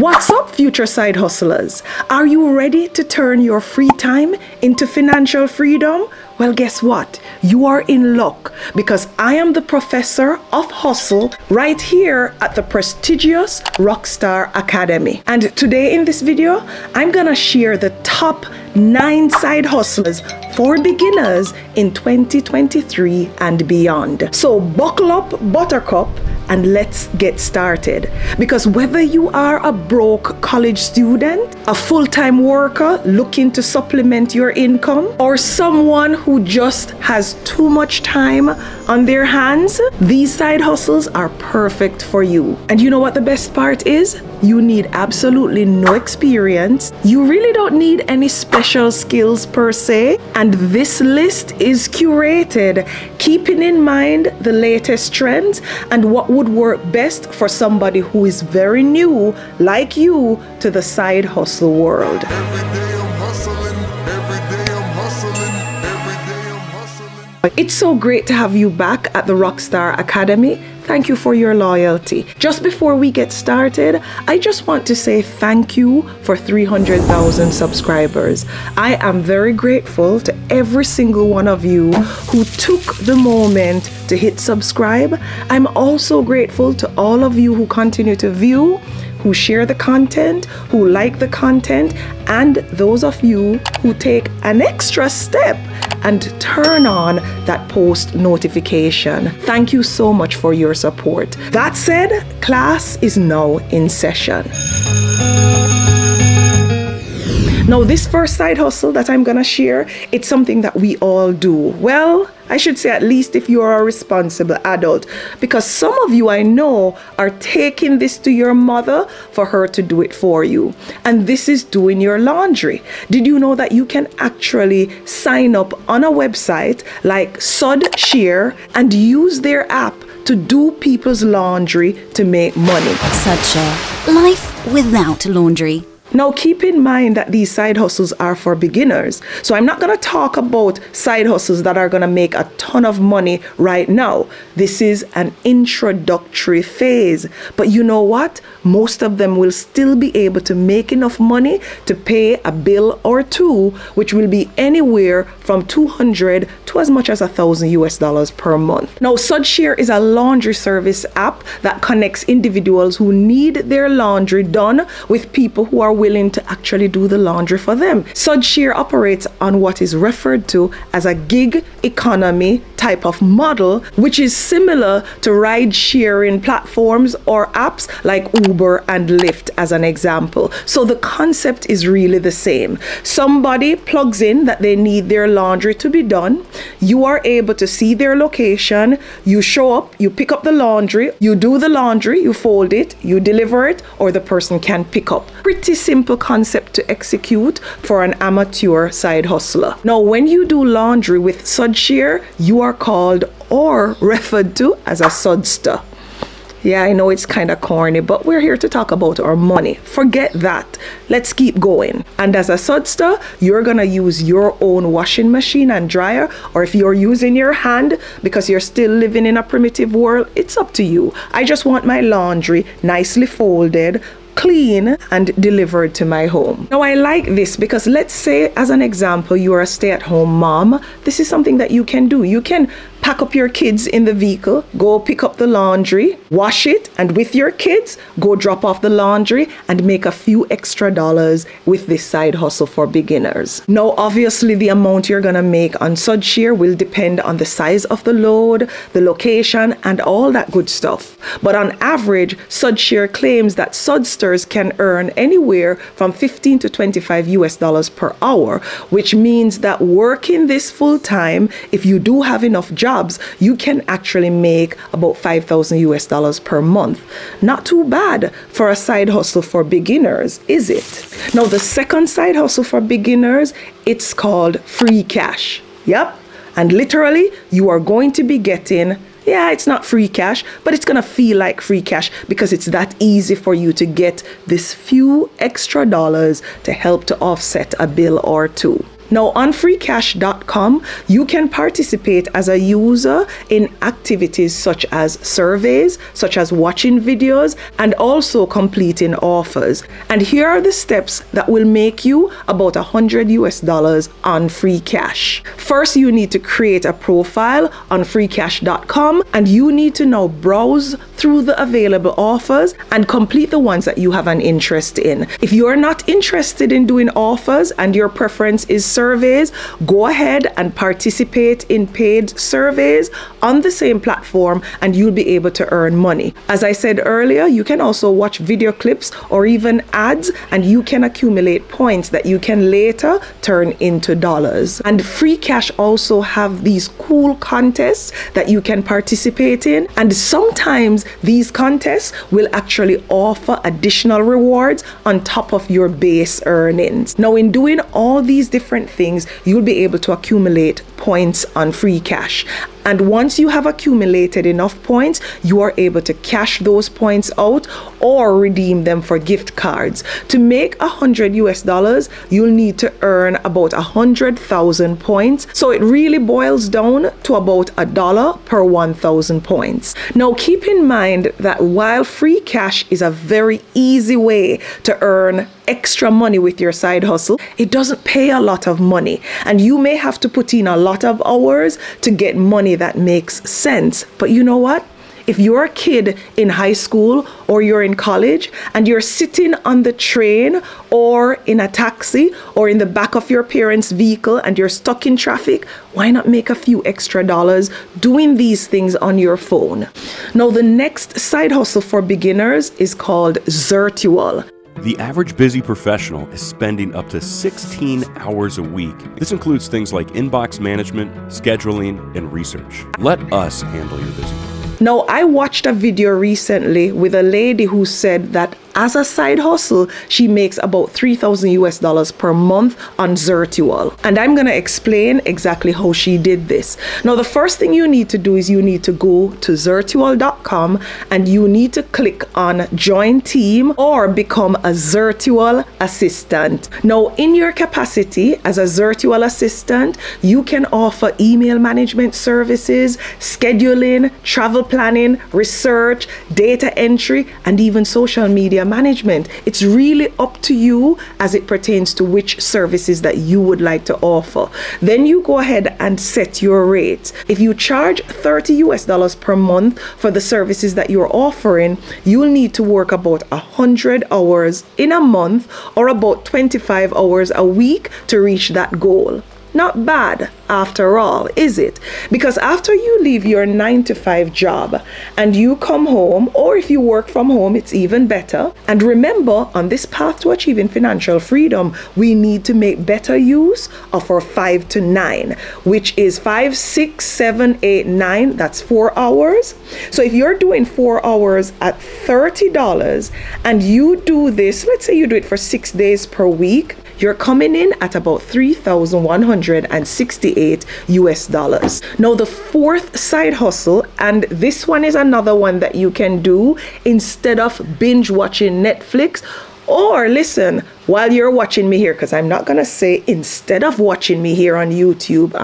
What's up, future side hustlers? Are you ready to turn your free time into financial freedom? Well, guess what? You are in luck because I am the professor of hustle right here at the prestigious Rockstar Academy. And today in this video, I'm gonna share the top 9 side hustlers for beginners in 2023 and beyond. So buckle up, buttercup, and let's get started. Because whether you are a broke college student, a full-time worker looking to supplement your income, or someone who just has too much time on their hands, these side hustles are perfect for you. And you know what the best part is? You need absolutely no experience. You really don't need any special skills per se. And this list is curated, keeping in mind the latest trends and what would work best for somebody who is very new, like you, to the side hustle world. It's so great to have you back at the Rockstar Academy. Thank you for your loyalty. Just before we get started, I just want to say thank you for 300,000 subscribers. I am very grateful to every single one of you who took the moment to hit subscribe. I'm also grateful to all of you who continue to view, who share the content, who like the content, and those of you who take an extra step and turn on that post notification. Thank you so much for your support. That said, class is now in session. Now, this first side hustle that I'm gonna share, it's something that we all do. Well, I should say at least if you are a responsible adult, because some of you I know are taking this to your mother for her to do it for you. And this is doing your laundry. Did you know that you can actually sign up on a website like Sudshare and use their app to do people's laundry to make money? Sudshare, life without laundry. Now, keep in mind that these side hustles are for beginners. So I'm not going to talk about side hustles that are going to make a ton of money right now. This is an introductory phase. But you know what? Most of them will still be able to make enough money to pay a bill or two, which will be anywhere from $200 to as much as $1,000 per month. Now, Sudshare is a laundry service app that connects individuals who need their laundry done with people who are willing to actually do the laundry for them. Sudshare operates on what is referred to as a gig economy type of model, which is similar to ride sharing platforms or apps like Uber and Lyft as an example. So the concept is really the same. Somebody plugs in that they need their laundry to be done. You are able to see their location. You show up, you pick up the laundry, you do the laundry, you fold it, you deliver it, or the person can pick up. Pretty simple concept to execute for an amateur side hustler. Now, when you do laundry with Sudshare, you are called or referred to as a Sudster. Yeah, I know it's kind of corny, but we're here to talk about our money. Forget that. Let's keep going. And as a Sudster, you're going to use your own washing machine and dryer, or if you're using your hand because you're still living in a primitive world, it's up to you. I just want my laundry nicely folded, clean, and delivered to my home. Now, I like this because let's say, as an example, you are a stay-at-home mom. This is something that you can do. You can pack up your kids in the vehicle, go pick up the laundry, wash it, and with your kids, go drop off the laundry and make a few extra dollars with this side hustle for beginners. Now, obviously, the amount you're gonna make on Sudshare will depend on the size of the load, the location, and all that good stuff. But on average, Sudshare claims that Sudsters can earn anywhere from $15 to $25 per hour, which means that working this full time, if you do have enough jobs, you can actually make about $5,000 per month. Not too bad for a side hustle for beginners, is it? Now, the second side hustle for beginners, it's called free cash. Yep. And literally, you are going to be getting, yeah, it's not free cash, but it's gonna feel like free cash because it's that easy for you to get this few extra dollars to help to offset a bill or two. Now on freecash.com, you can participate as a user in activities such as surveys, such as watching videos, and also completing offers. And here are the steps that will make you about $100 on free cash. First, you need to create a profile on freecash.com, and you need to now browse through the available offers and complete the ones that you have an interest in. If you're not interested in doing offers and your preference is surveys, go ahead and participate in paid surveys on the same platform and you'll be able to earn money. As I said earlier, you can also watch video clips or even ads, and you can accumulate points that you can later turn into dollars. And free cash also have these cool contests that you can participate in, and sometimes these contests will actually offer additional rewards on top of your base earnings. Now, in doing all these different things, you'll be able to accumulate points on free cash. And once you have accumulated enough points, you are able to cash those points out or redeem them for gift cards. To make $100 US, you'll need to earn about 100,000 points. So it really boils down to about $1 per 1,000 points. Now, keep in mind that while free cash is a very easy way to earn extra money with your side hustle, it doesn't pay a lot of money, and you may have to put in a lot of hours to get money that makes sense. But you know what? If you're a kid in high school or you're in college and you're sitting on the train or in a taxi or in the back of your parents' vehicle and you're stuck in traffic, why not make a few extra dollars doing these things on your phone? Now, the next side hustle for beginners is called Zirtual. The average busy professional is spending up to 16 hours a week. This includes things like inbox management, scheduling, and research. Let us handle your busy work. Now, I watched a video recently with a lady who said that as a side hustle, she makes about $3,000 US per month on Zirtual. And I'm gonna explain exactly how she did this. Now, the first thing you need to do is you need to go to Zirtual.com and you need to click on Join Team or become a Zirtual assistant. Now, in your capacity as a Zirtual assistant, you can offer email management services, scheduling, travel planning, research, data entry, and even social media management. It's really up to you as it pertains to which services that you would like to offer. Then you go ahead and set your rates. If you charge $30 US per month for the services that you're offering, you'll need to work about 100 hours in a month or about 25 hours a week to reach that goal. Not bad after all, is it? Because after you leave your 9-to-5 job and you come home, or if you work from home, it's even better. And remember, on this path to achieving financial freedom, we need to make better use of our 5 to 9, which is 5, 6, 7, 8, 9. That's 4 hours. So if you're doing 4 hours at $30 and you do this, let's say you do it for 6 days per week, you're coming in at about $3,168 US. Now, the fourth side hustle, and this one is another one that you can do instead of binge watching Netflix, or listen, while you're watching me here, because I'm not gonna say instead of watching me here on YouTube,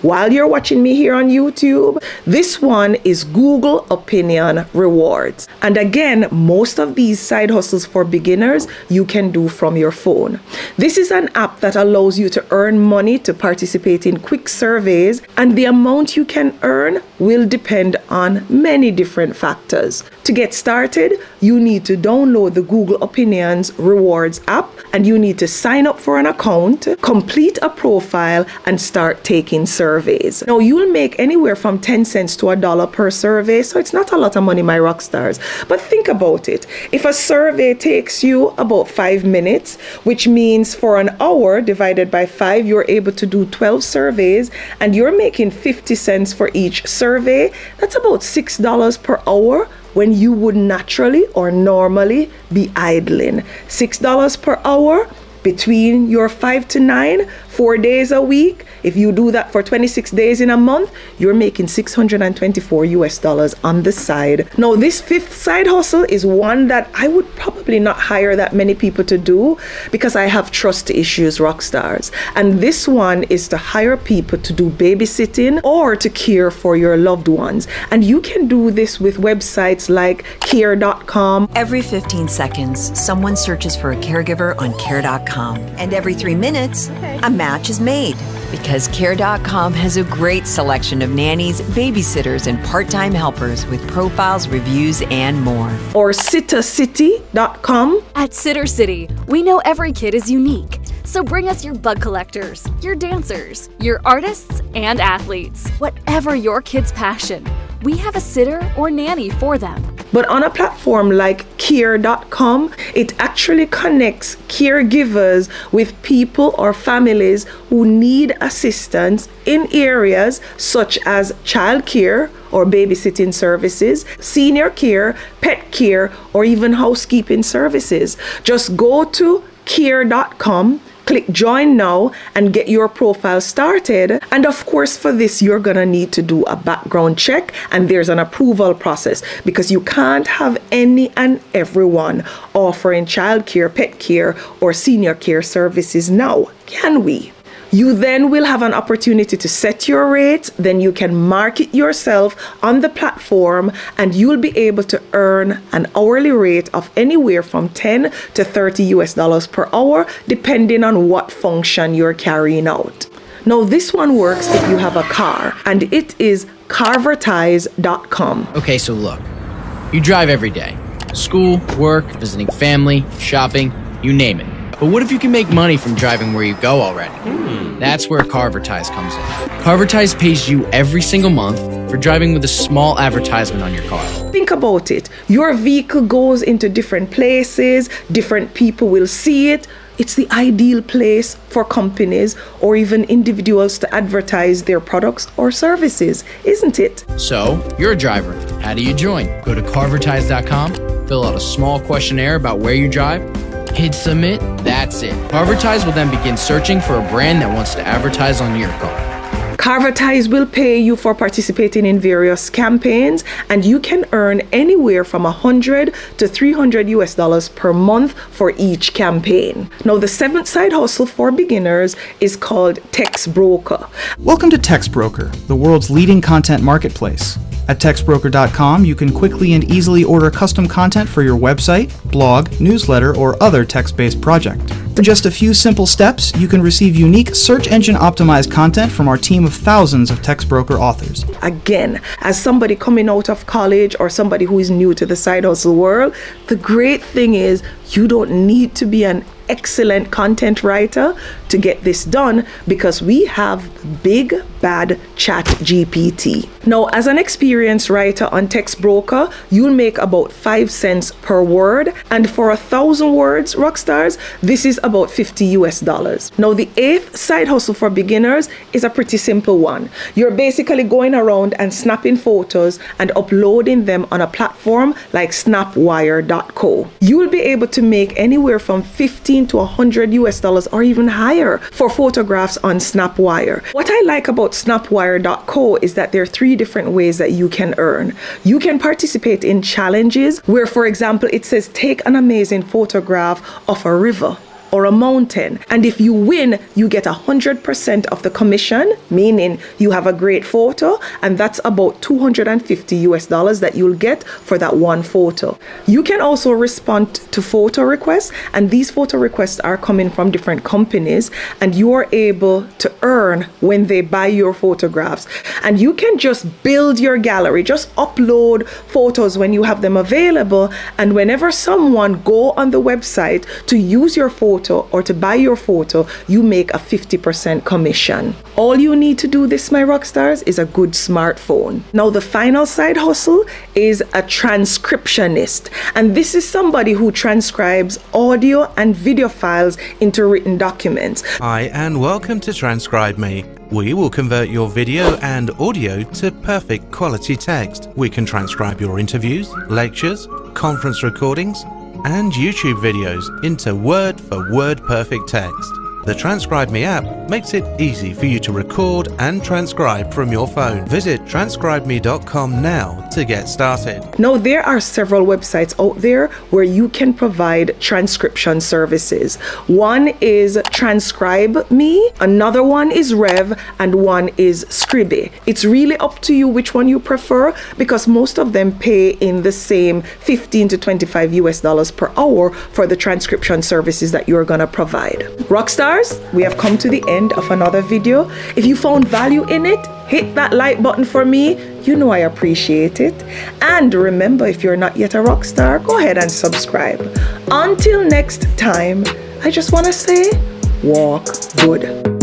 while you're watching me here on YouTube, this one is Google Opinion Rewards. And again, most of these side hustles for beginners, you can do from your phone. This is an app that allows you to earn money to participate in quick surveys, and the amount you can earn will depend on many different factors. To get started, you need to download the Google Opinions Rewards app, and you need to sign up for an account, complete a profile, and start taking surveys. Now, you'll make anywhere from 10 cents to $1 per survey, so it's not a lot of money, my rock stars. But think about it. If a survey takes you about 5 minutes, which means for an hour divided by 5, you're able to do 12 surveys, and you're making 50 cents for each survey, that's about $6 per hour when you would naturally or normally be idling. $6 per hour between your 5 to 9, 4 days a week. If you do that for 26 days in a month, you're making $624 on the side. Now, this fifth side hustle is one that I would probably not hire that many people to do because I have trust issues, rock stars. And this one is to hire people to do babysitting or to care for your loved ones. And you can do this with websites like care.com. Every 15 seconds, someone searches for a caregiver on care.com. And every 3 minutes, a match is made. Because care.com has a great selection of nannies, babysitters, and part-time helpers with profiles, reviews, and more. Or SitterCity.com. At SitterCity, we know every kid is unique. So bring us your bug collectors, your dancers, your artists, and athletes. Whatever your kid's passion, we have a sitter or nanny for them. But on a platform like care.com, it actually connects caregivers with people or families who need assistance in areas such as childcare or babysitting services, senior care, pet care, or even housekeeping services. Just go to care.com, click join now, and get your profile started. And of course, for this, you're gonna need to do a background check, and there's an approval process because you can't have any and everyone offering childcare, pet care, or senior care services now, can we? You then will have an opportunity to set your rates, then you can market yourself on the platform, and you'll be able to earn an hourly rate of anywhere from $10 to $30 per hour, depending on what function you're carrying out. Now, this one works if you have a car, and it is Carvertise.com. Okay, so look, you drive every day. School, work, visiting family, shopping, you name it. But what if you can make money from driving where you go already? That's where Carvertise comes in. Carvertise pays you every single month for driving with a small advertisement on your car. Think about it. Your vehicle goes into different places, different people will see it. It's the ideal place for companies or even individuals to advertise their products or services, isn't it? So, you're a driver. How do you join? Go to Carvertise.com, fill out a small questionnaire about where you drive, hit submit, that's it. Carvertise will then begin searching for a brand that wants to advertise on your car. Carvertise will pay you for participating in various campaigns, and you can earn anywhere from $100 to $300 per month for each campaign. Now, the seventh side hustle for beginners is called TextBroker. Welcome to TextBroker, the world's leading content marketplace. At TextBroker.com, you can quickly and easily order custom content for your website, blog, newsletter, or other text-based project. For just a few simple steps, you can receive unique search engine optimized content from our team of thousands of TextBroker authors. Again, as somebody coming out of college or somebody who is new to the side hustle world, the great thing is you don't need to be an excellent content writer to get this done because we have big bad Chat GPT. Now, as an experienced writer on TextBroker, you'll make about 5 cents per word, and for 1,000 words, rock stars, this is about $50. Now, the eighth side hustle for beginners is a pretty simple one. You're basically going around and snapping photos and uploading them on a platform like snapwire.co. You'll be able to make anywhere from $15 to $100 or even higher for photographs on Snapwire. What I like about snapwire.co is that there are 3 different ways that you can earn. You can participate in challenges where, for example, it says take an amazing photograph of a river or a mountain, and if you win, you get 100% of the commission, meaning you have a great photo, and that's about $250 that you'll get for that one photo. You can also respond to photo requests, and these photo requests are coming from different companies, and you are able to earn when they buy your photographs. And you can just build your gallery, just upload photos when you have them available, and whenever someone go on the website to use your photo or to buy your photo, you make a 50% commission. All you need to do this, my rock stars, is a good smartphone. Now, the final side hustle is a transcriptionist, and this is somebody who transcribes audio and video files into written documents. Hi, and welcome to Transcribe Me. We will convert your video and audio to perfect quality text. We can transcribe your interviews, lectures, conference recordings, and YouTube videos into word-for-word perfect text. The Transcribe Me app makes it easy for you to record and transcribe from your phone. Visit transcribeme.com now to get started. Now, there are several websites out there where you can provide transcription services. One is Transcribe Me, another one is Rev, and one is Scribie. It's really up to you which one you prefer, because most of them pay in the same $15 to $25 per hour for the transcription services that you're gonna provide. Rockstar, we have come to the end of another video. If you found value in it, hit that like button for me. You know I appreciate it. And remember, if you're not yet a rock star, go ahead and subscribe. Until next time, I just want to say, walk good.